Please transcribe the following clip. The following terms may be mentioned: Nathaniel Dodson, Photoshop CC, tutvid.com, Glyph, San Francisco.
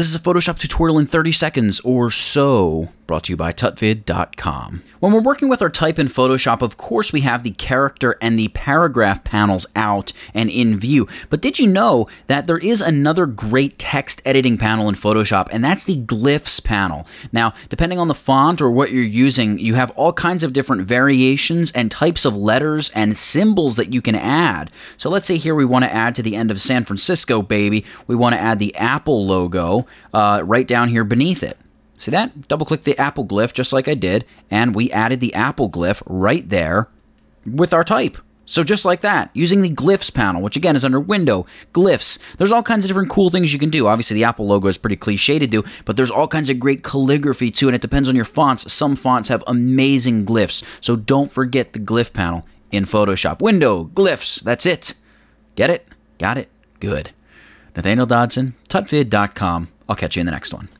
This is a Photoshop tutorial in 30 seconds or so, brought to you by tutvid.com. When we're working with our type in Photoshop, of course we have the character and the paragraph panels out and in view. But did you know that there is another great text editing panel in Photoshop, and that's the Glyphs panel? Now, depending on the font or what you're using, you have all kinds of different variations and types of letters and symbols that you can add. So let's say here we want to add to the end of San Francisco, baby. We want to add the Apple logo right down here beneath it. See that? Double-click the Apple glyph just like I did, and we added the Apple glyph right there with our type. So just like that, using the Glyphs panel, which again is under Window, Glyphs. There's all kinds of different cool things you can do. Obviously, the Apple logo is pretty cliche to do, but there's all kinds of great calligraphy too, and it depends on your fonts. Some fonts have amazing glyphs, so don't forget the Glyph panel in Photoshop. Window, Glyphs, that's it. Get it? Got it? Good. Nathaniel Dodson, tutvid.com. I'll catch you in the next one.